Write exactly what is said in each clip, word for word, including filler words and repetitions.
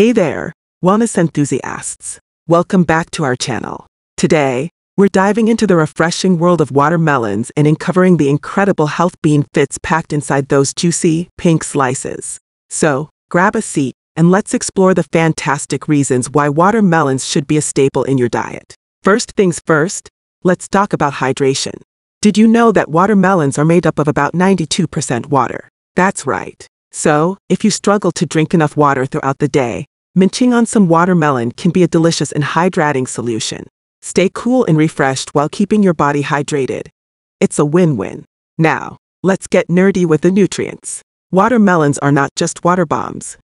Hey there, wellness enthusiasts. Welcome back to our channel. Today, we're diving into the refreshing world of watermelons and uncovering the incredible health benefits packed inside those juicy, pink slices. So, grab a seat and let's explore the fantastic reasons why watermelons should be a staple in your diet. First things first, let's talk about hydration. Did you know that watermelons are made up of about ninety-two percent water? That's right. So, if you struggle to drink enough water throughout the day, munching on some watermelon can be a delicious and hydrating solution. Stay cool and refreshed while keeping your body hydrated. It's a win-win. Now, let's get nerdy with the nutrients. Watermelons are not just water bombs.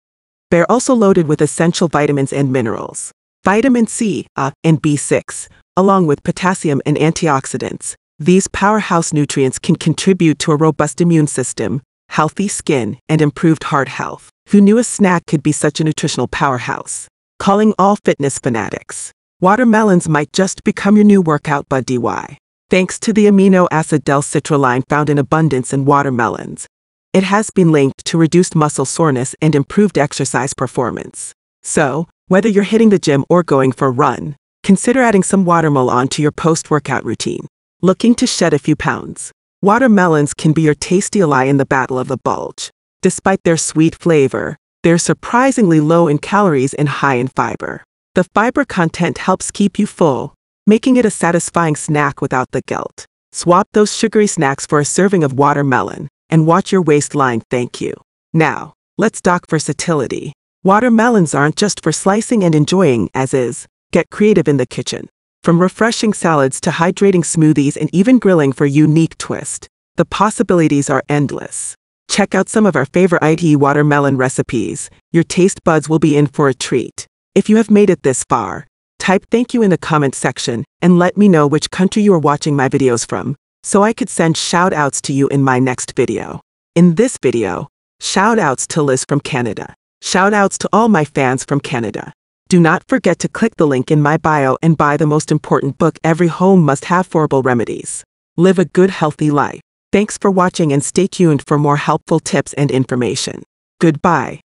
They're also loaded with essential vitamins and minerals. Vitamin C, A, and B six, along with potassium and antioxidants, these powerhouse nutrients can contribute to a robust immune system, healthy skin, and improved heart health. Who knew a snack could be such a nutritional powerhouse? Calling all fitness fanatics. Watermelons might just become your new workout buddy. Why? Thanks to the amino acid L-citrulline found in abundance in watermelons, it has been linked to reduced muscle soreness and improved exercise performance. So, whether you're hitting the gym or going for a run, consider adding some watermelon to your post-workout routine. Looking to shed a few pounds? Watermelons can be your tasty ally in the battle of the bulge. Despite their sweet flavor, they're surprisingly low in calories and high in fiber. The fiber content helps keep you full, making it a satisfying snack without the guilt. Swap those sugary snacks for a serving of watermelon, and watch your waistline thank you. Now, let's talk versatility. Watermelons aren't just for slicing and enjoying as is. Get creative in the kitchen. From refreshing salads to hydrating smoothies and even grilling for a unique twist, the possibilities are endless. Check out some of our favorite watermelon recipes. Your taste buds will be in for a treat. If you have made it this far, type thank you in the comment section and let me know which country you are watching my videos from, so I could send shout outs to you in my next video. In this video, shout outs to Liz from Canada. Shout outs to all my fans from Canada. Do not forget to click the link in my bio and buy the most important book, Every Home Must Have Herbal Remedies. Live a good, healthy life. Thanks for watching and stay tuned for more helpful tips and information. Goodbye.